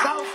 South